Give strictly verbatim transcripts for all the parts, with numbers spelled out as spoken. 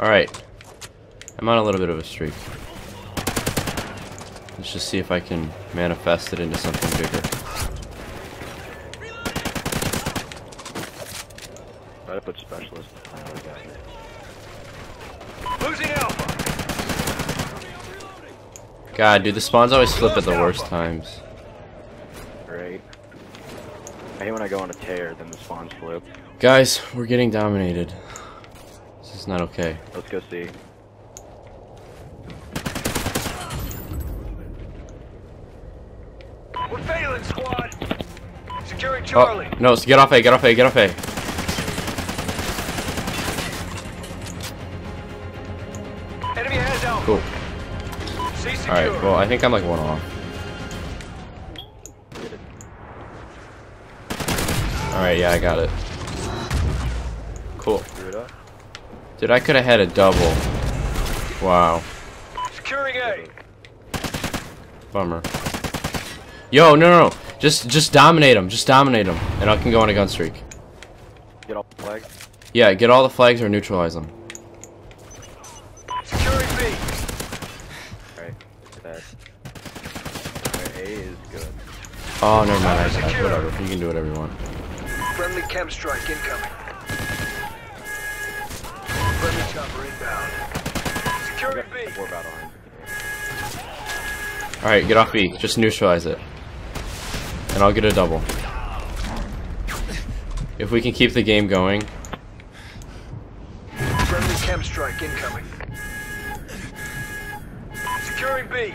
Alright. I'm on a little bit of a streak. Let's just see if I can manifest it into something bigger. Try to put specialist. Losing alpha. God, dude, the spawns always flip at the worst times. Great. I hate when I go on a tear, then the spawns flip. Guys, we're getting dominated. This is not okay. Let's go see. We're failing, squad. Securing Charlie. Oh, no, so get off A, get off A, get off A. Enemy heads out. Cool. Alright, well, I think I'm like one off. Alright, yeah, I got it. Cool. Dude, I could have had a double. Wow. Securing A. Bummer. Yo, no, no, no. Just, just dominate them. Just dominate them, and I can go on a gun streak. Get all the flags. Yeah, get all the flags or neutralize them. Securing B. Alright, that. A is good. Oh, never mind. I, whatever. You can do whatever you want. Friendly chem strike incoming. Friendly chopper inbound. Securing B. Alright, get off B. Just neutralize it. And I'll get a double. If we can keep the game going. Friendly chem strike incoming. Securing B.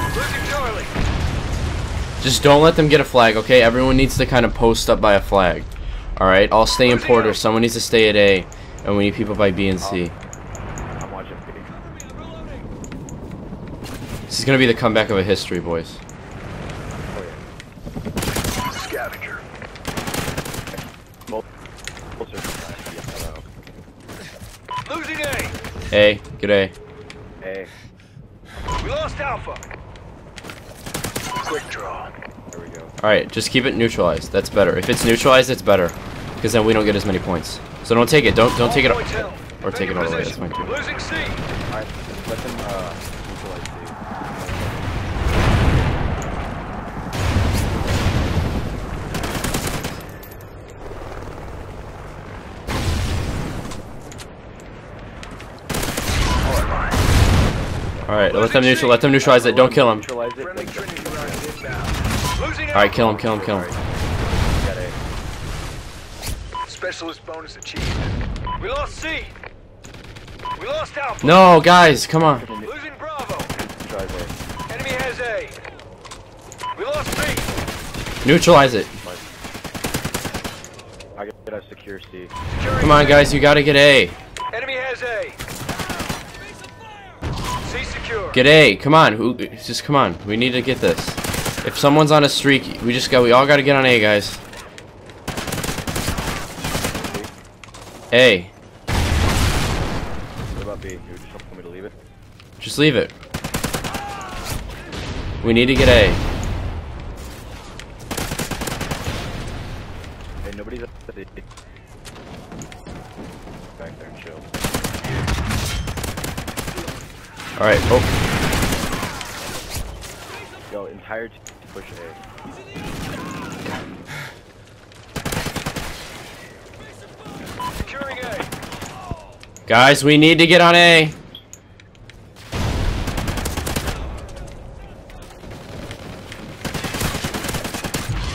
Losing Charlie. Just don't let them get a flag, okay? Everyone needs to kind of post up by a flag. Alright, I'll stay in Porter. Someone needs to stay at A, and we need people by B and C. I'm watching B. This is gonna be the comeback of a history, boys. Scavenger. Losing A. A, get A. A. We lost Alpha. Quick draw. There we go. Alright, just keep it neutralized. That's better. If it's neutralized, it's better. Because then we don't get as many points. So don't take it. Don't don't take it or take it all the way. That's fine too. Losing C. Alright, let them uh neutralize C. Alright, let them neutral let them neutralize it. Don't kill them. Alright, kill him, kill him, kill him. Specialist bonus achieved. We lost C. We lost Alpha. No, guys, come on. Losing Bravo. Enemy has A. We lost B. Neutralize it. I gotta secure C. Come on, guys, you gotta get A. Enemy has A. C secure. Get A. Come on, who? Just come on. We need to get this. If someone's on a streak, we just got, we all gotta get on A, guys. A. What about B? You just want me to leave it? Just leave it. We need to get A. Hey, nobody's up to D. Back there and chill. Alright, oh. Yo, entire team push A. Securing A. Guys, we need to get on A.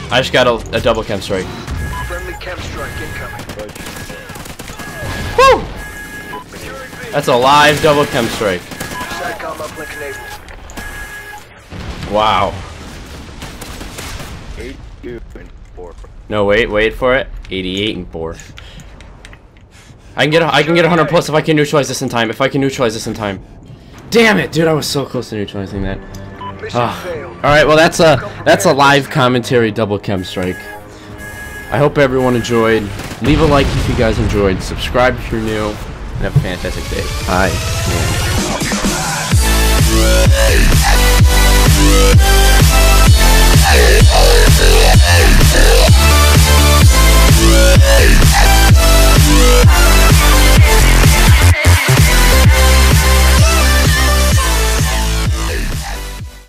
I just got a, a double chem strike. Friendly chem strike incoming. Woo! That's a live double chem strike. Satcom uplink enabled. Wow. eighty-two and four. No, wait, wait for it. eighty-eight and four. I can get a, I can get one hundred plus if I can neutralize this in time. If I can neutralize this in time. Damn it, dude! I was so close to neutralizing that. Oh. All right, well that's a that's a live commentary double chem strike. I hope everyone enjoyed. Leave a like if you guys enjoyed. Subscribe if you're new. And have a fantastic day. Bye. Yeah. We'll be right back.